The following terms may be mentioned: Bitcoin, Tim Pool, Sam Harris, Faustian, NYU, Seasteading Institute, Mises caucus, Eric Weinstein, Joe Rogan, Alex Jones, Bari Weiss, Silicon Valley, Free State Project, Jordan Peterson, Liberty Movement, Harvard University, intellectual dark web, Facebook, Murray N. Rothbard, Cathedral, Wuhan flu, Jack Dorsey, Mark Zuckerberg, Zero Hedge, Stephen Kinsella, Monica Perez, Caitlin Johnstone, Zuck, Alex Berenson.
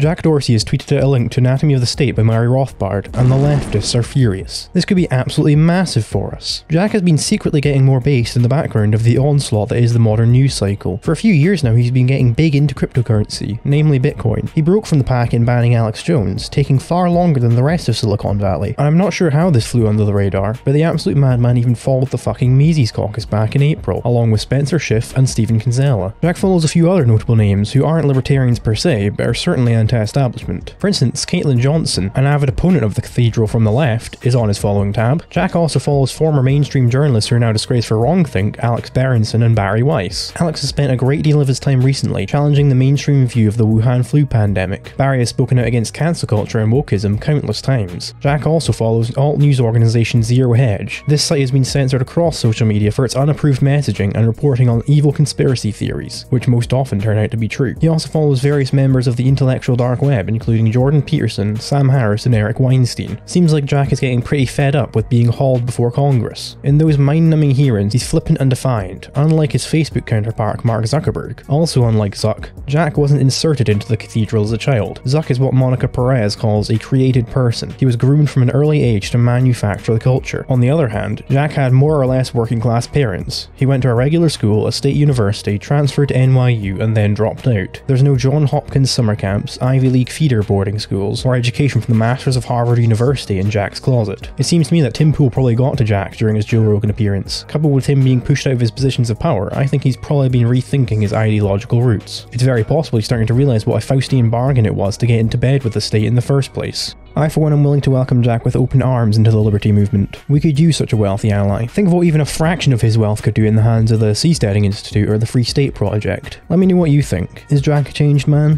Jack Dorsey has tweeted a link to Anatomy of the State by Murray Rothbard, and the leftists are furious. This could be absolutely massive for us. Jack has been secretly getting more based in the background of the onslaught that is the modern news cycle. For a few years now, he's been getting big into cryptocurrency, namely Bitcoin. He broke from the pack in banning Alex Jones, taking far longer than the rest of Silicon Valley, and I'm not sure how this flew under the radar, but the absolute madman even followed the fucking Mises caucus back in April, along with Spencer Schiff and Stephen Kinsella. Jack follows a few other notable names who aren't libertarians per se, but are certainly anti-establishment. For instance, Caitlin Johnstone, an avid opponent of the cathedral from the left, is on his following tab. Jack also follows former mainstream journalists who are now disgraced for wrongthink, Alex Berenson and Bari Weiss. Alex has spent a great deal of his time recently challenging the mainstream view of the Wuhan flu pandemic. Bari has spoken out against cancel culture and wokeism countless times. Jack also follows alt news organisation Zero Hedge. This site has been censored across social media for its unapproved messaging and reporting on evil conspiracy theories, which most often turn out to be true. He also follows various members of the intellectual dark web, including Jordan Peterson, Sam Harris, and Eric Weinstein. Seems like Jack is getting pretty fed up with being hauled before Congress. In those mind-numbing hearings, he's flippant and defiant, unlike his Facebook counterpart Mark Zuckerberg. Also unlike Zuck, Jack wasn't inserted into the cathedral as a child. Zuck is what Monica Perez calls a created person. He was groomed from an early age to manufacture the culture. On the other hand, Jack had more or less working-class parents. He went to a regular school, a state university, transferred to NYU, and then dropped out. There's no Johns Hopkins summer camps, Ivy League feeder boarding schools, or education from the masters of Harvard University in Jack's closet. It seems to me that Tim Pool probably got to Jack during his Joe Rogan appearance. Coupled with him being pushed out of his positions of power, I think he's probably been rethinking his ideological roots. It's very possible he's starting to realise what a Faustian bargain it was to get into bed with the state in the first place. I for one am willing to welcome Jack with open arms into the Liberty Movement. We could use such a wealthy ally. Think of what even a fraction of his wealth could do in the hands of the Seasteading Institute or the Free State Project. Let me know what you think. Is Jack a changed man?